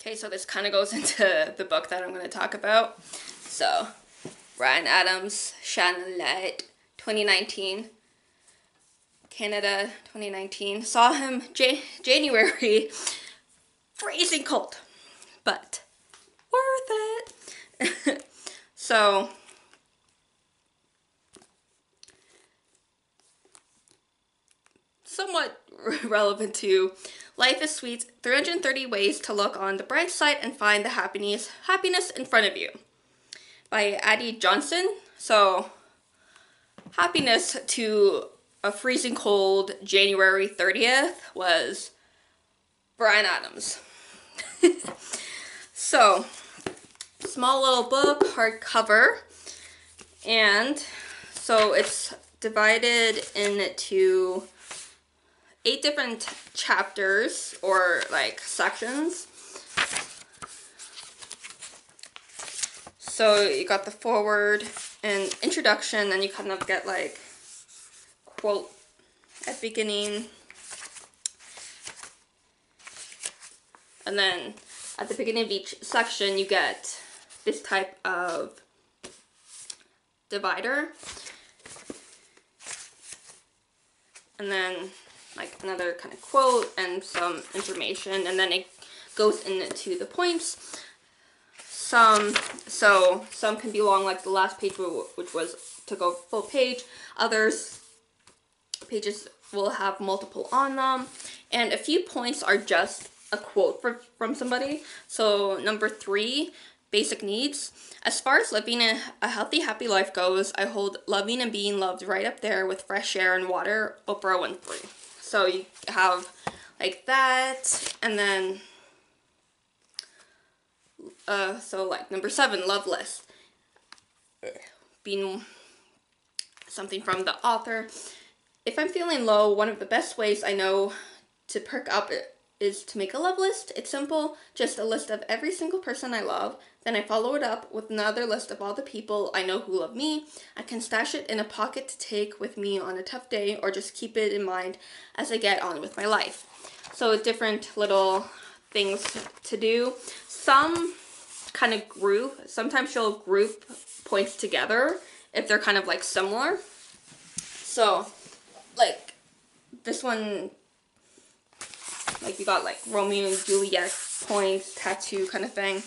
Okay, so this kind of goes into the book that I'm going to talk about. So, Ryan Adams, Chanelette, 2019. Canada, 2019. Saw him January. Freezing cold, but worth it. So, somewhat relevant to Life is Sweet, 330 Ways to Look on the Bright Side and Find the Happiness in Front of You by Addie Johnson. So, happiness to a freezing cold January 30th was Bryan Adams. So, small little book, hardcover, and so it's divided into 8 different chapters or like sections. So you got the foreword and introduction, and you kind of get like quote at beginning, and then at the beginning of each section you get this type of divider, and then like another kind of quote and some information, and then it goes into the points. Some can be long, like the last page, which took a full page. Others pages will have multiple on them, and a few points are just a quote from somebody. So number 3, basic needs. As far as living a healthy, happy life goes, I hold loving and being loved right up there with fresh air and water, Oprah Winfrey. So you have like that, and then so like number 7, love list, being something from the author. If I'm feeling low, one of the best ways I know to perk up is to make a love list. It's simple, just a list of every single person I love. Then I follow it up with another list of all the people I know who love me. I can stash it in a pocket to take with me on a tough day, or just keep it in mind as I get on with my life. So different little things to do. Some kind of group, sometimes you'll group points together if they're kind of like similar. So like this one, like you got like Romeo and Juliet points, tattoo kind of thing.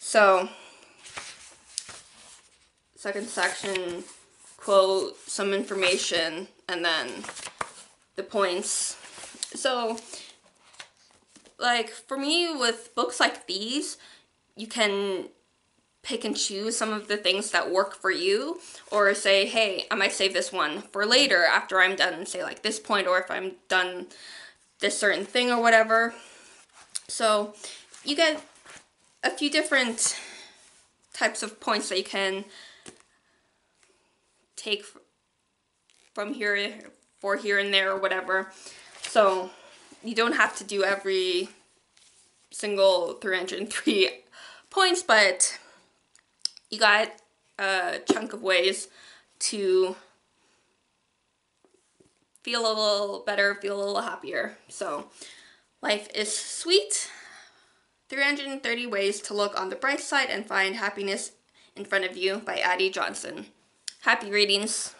So, second section, quote, some information, and then the points. So, like, for me, with books like these, you can pick and choose some of the things that work for you, or say, hey, I might save this one for later after I'm done, say, like, this point, or if I'm done this certain thing or whatever. So, you get a few different types of points that you can take from here for here and there or whatever. So you don't have to do every single 303 points, but you got a chunk of ways to feel a little better, feel a little happier. So Life is Sweet, 330 Ways to Look on the Bright Side and Find Happiness in Front of You by Addie Johnson. Happy readings.